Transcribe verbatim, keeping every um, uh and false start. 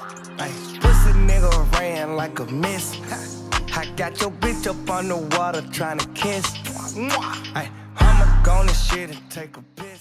This a nigga ran like a mist. I got your bitch up on the water trying to kiss. I'ma go on this shit and take a piss.